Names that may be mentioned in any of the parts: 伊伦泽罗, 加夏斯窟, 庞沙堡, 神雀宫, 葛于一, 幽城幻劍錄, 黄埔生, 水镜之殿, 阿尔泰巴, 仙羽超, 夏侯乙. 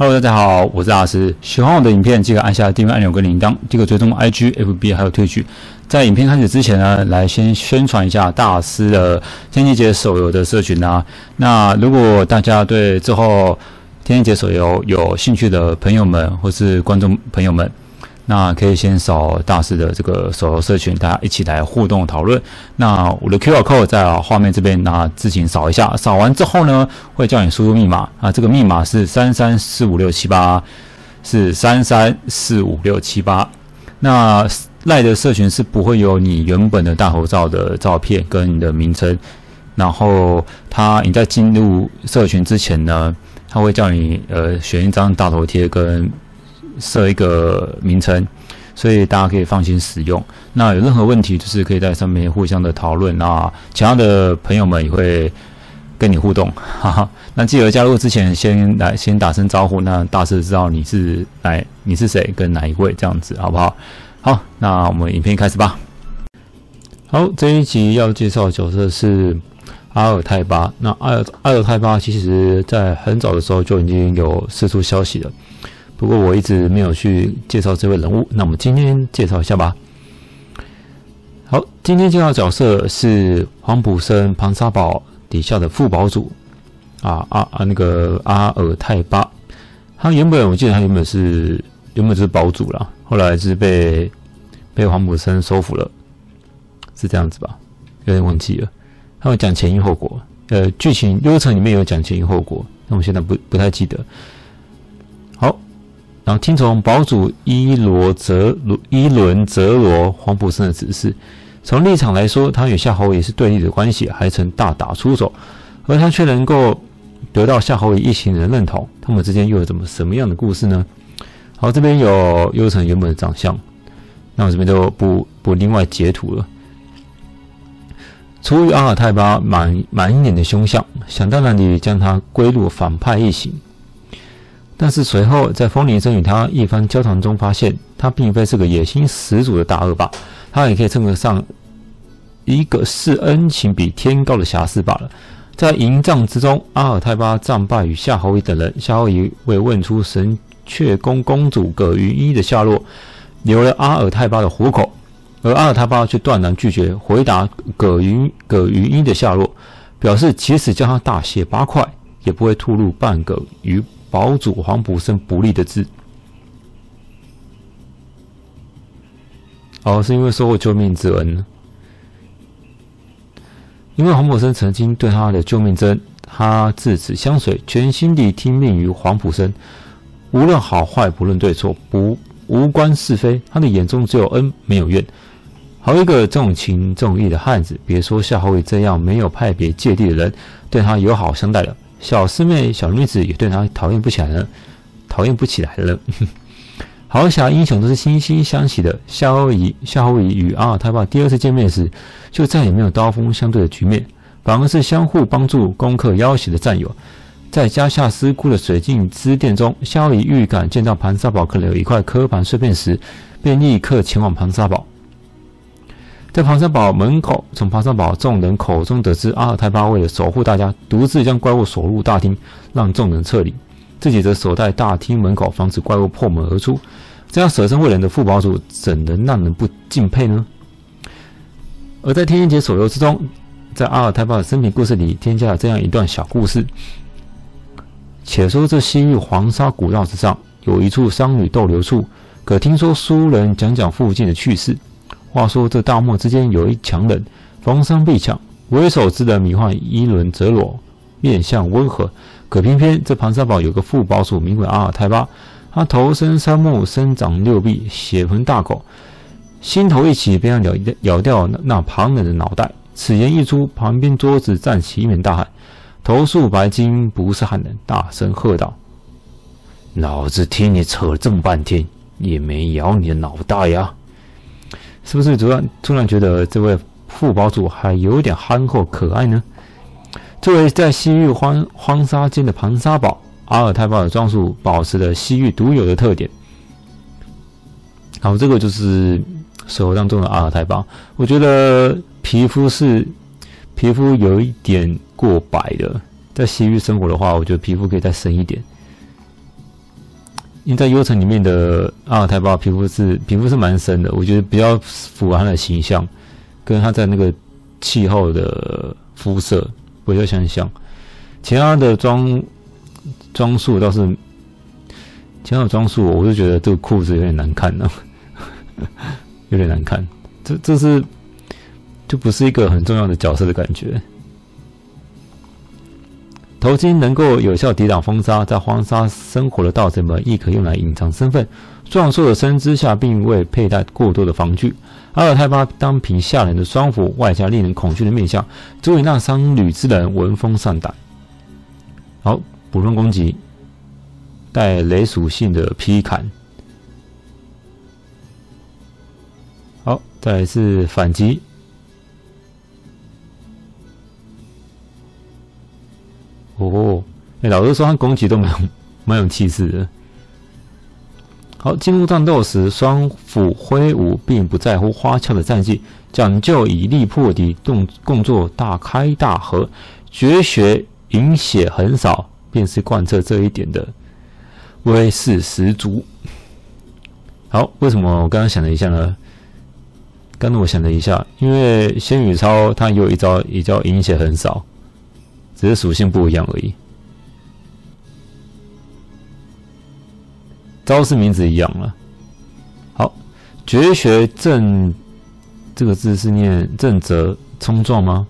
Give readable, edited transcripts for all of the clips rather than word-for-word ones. Hello， 大家好，我是大师。喜欢我的影片，记得按下订阅按钮跟铃铛，记得追踪 IG、FB 还有Twitch。在影片开始之前呢，来先宣传一下大师的天气节手游的社群啊。那如果大家对之后天气节手游有兴趣的朋友们，或是观众朋友们，那可以先扫大师的这个手游社群，大家一起来互动讨论。那我的 QR code 在画面这边，那自行扫一下。扫完之后呢，会叫你输入密码啊，这个密码是33456788，是33456788。那赖的社群是不会有你原本的大头照的照片跟你的名称，然后你在进入社群之前呢，他会叫你选一张大头贴跟设一个名称，所以大家可以放心使用。那有任何问题，就是可以在上面互相的讨论啊，其他的朋友们也会跟你互动，哈哈。那记得加入之前先打声招呼，那大致知道你是谁跟哪一位这样子，好不好？好，那我们影片开始吧。好，这一集要介绍的角色是阿尔泰巴。那阿尔泰巴其实在很早的时候就已经有释出消息了。不过我一直没有去介绍这位人物，那我们今天介绍一下吧。好，今天介绍的角色是黄埔生庞沙堡底下的副堡主那个阿尔泰巴。他原本我记得他原本是堡主啦，后来是被黄埔生收服了，是这样子吧？有点忘记了。他有讲前因后果，剧情流程里面有讲前因后果，但我现在不太记得。然后听从堡主伊伦泽罗黄埔生的指示，从立场来说，他与夏侯乙是对立的关系，还曾大打出手，而他却能够得到夏侯乙一行人的认同，他们之间又有什么样的故事呢？好，这边有幽城原本的长相，那我这边就不另外截图了。出于阿尔泰巴满一脸的凶相，想当然地将他归入反派一行。但是随后，在风铃声与他一番交谈中，发现他并非是个野心十足的大恶霸，他也可以称得上一个是恩情比天高的侠士罢了。在营帐之中，阿尔泰巴战败与夏侯乙等人，夏侯乙为问出神雀宫公主葛于一的下落，留了阿尔泰巴的活口，而阿尔泰巴却断然拒绝回答葛于一的下落，表示即使将他大卸八块，也不会吐露半个于堡主黄埔生不利的字。哦，是因为受过救命之恩呢。因为黄埔生曾经对他的救命之恩，他至死相随，全心地听命于黄埔生，无论好坏，不论对错，无关是非，他的眼中只有恩没有怨。好一个重情重义的汉子，别说夏侯乙这样没有派别芥蒂的人对他友好相待了，小师妹、小女子也对他讨厌不起来了。好侠英雄都是惺惺相惜的。夏侯乙与阿尔泰巴第二次见面时，就再也没有刀锋相对的局面，反而是相互帮助、攻克要挟的战友。在加夏斯窟的水镜之殿中，夏侯乙预感见到盘沙堡可能有一块磕盘碎片时，便立刻前往盘沙堡。在庞沙堡门口，从庞沙堡众人口中得知，阿尔泰巴为了守护大家，独自将怪物锁入大厅，让众人撤离，自己则守在大厅门口，防止怪物破门而出。这样舍身为人的副堡主，怎能让人不敬佩呢？而在天界手游之中，在阿尔泰巴的生平故事里，添加了这样一段小故事。且说这西域黄沙古道之上，有一处商旅逗留处，可听说书人讲附近的趣事。话说这大漠之间有一强人，逢山必抢，为首之人名唤伊伦泽罗，面相温和。可偏偏这庞沙堡有个副堡主，名为阿尔泰巴，他头生三目，身长六臂，血盆大口，心头一起便要咬掉那旁人的脑袋。此言一出，旁边桌子站起一名大汉，头束白巾，不是汉人，大声喝道：“老子听你扯了这么半天，也没咬你的脑袋呀！”是不是突然觉得这位副堡主还有点憨厚可爱呢？作为在西域荒沙间的庞沙堡，阿尔泰巴的装束保持了西域独有的特点。好，这个就是手游当中的阿尔泰巴。我觉得皮肤有一点过白的，在西域生活的话，我觉得皮肤可以再深一点。因为在优城里面的阿尔泰巴皮肤是蛮深的，我觉得比较符合他的形象，跟他在那个气候的肤色比较相像。其他的装束倒是，其他的装束我就觉得这个裤子有点难看呢、啊，有点难看。这是就不是一个很重要的角色的感觉。 头巾能够有效抵挡风沙，在荒沙生活的盗贼们亦可用来隐藏身份。壮硕的身姿下，并未佩戴过多的防具。阿尔泰巴单凭吓人的双斧，外加令人恐惧的面相，足以让商旅之人闻风丧胆。好，普通攻击，带雷属性的劈砍。好，再来是反击。 哦，哎、欸，老实说，他攻击都蛮有气势的。好，进入战斗时，双斧挥舞，并不在乎花俏的战绩，讲究以力破敌，动作大开大合，绝学饮血很少，便是贯彻这一点的威势十足。好，为什么我刚刚想了一下呢？刚刚我想了一下，因为仙羽超他有一招也叫饮血很少。 只是属性不一样而已，招式名字一样了。好，绝学正这个字是念正则冲撞吗？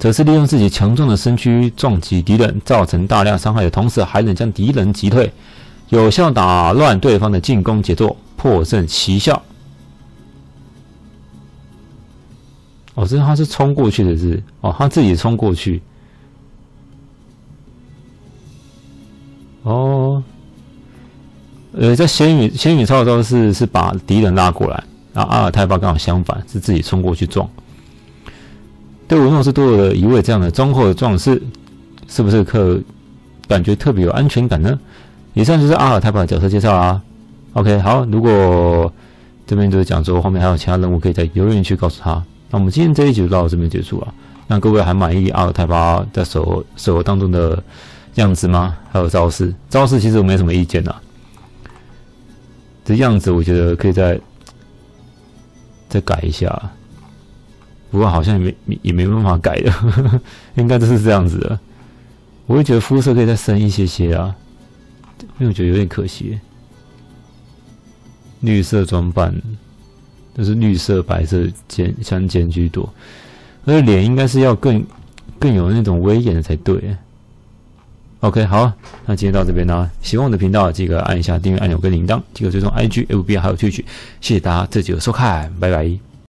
则是利用自己强壮的身躯撞击敌人，造成大量伤害的同时，还能将敌人击退，有效打乱对方的进攻节奏，破阵奇效。哦，这他是冲过去的是哦，他自己冲过去。哦，在仙羽超的时候是把敌人拉过来，然后阿尔泰巴刚好相反，是自己冲过去撞。对我诺斯多的一位这样的忠厚的壮士，是不是感觉特别有安全感呢？以上就是阿尔泰巴的角色介绍啦。OK， 好，如果这边就是讲说后面还有其他任务，可以在留言区告诉他。 那我们今天这一集就到这边结束了。那各位还满意阿尔泰巴在手游当中的样子吗？还有招式其实我没什么意见啦。这样子我觉得可以再改一下，不过好像也没办法改的，应该就是这样子的。我会觉得肤色可以再深一些些啊，因为我觉得有点可惜。绿色装扮。 就是绿色、白色相间居多，而且脸应该是要更有那种威严才对。OK， 好，那今天到这边啦。喜欢我的频道，记得按一下订阅按钮跟铃铛，记得追踪 IG、FB 还有Twitch。谢谢大家这集的收看，拜拜。